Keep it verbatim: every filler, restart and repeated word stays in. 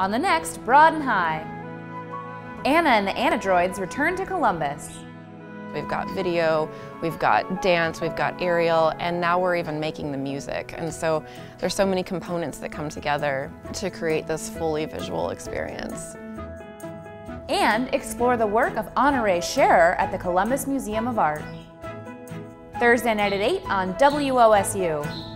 on the next Broad and High. Anna and the Annadroids return to Columbus. We've got video, we've got dance, we've got aerial, and now we're even making the music. And so there's so many components that come together to create this fully visual experience. And explore the work of Honoré Sharrer at the Columbus Museum of Art. Thursday night at eight on W O S U.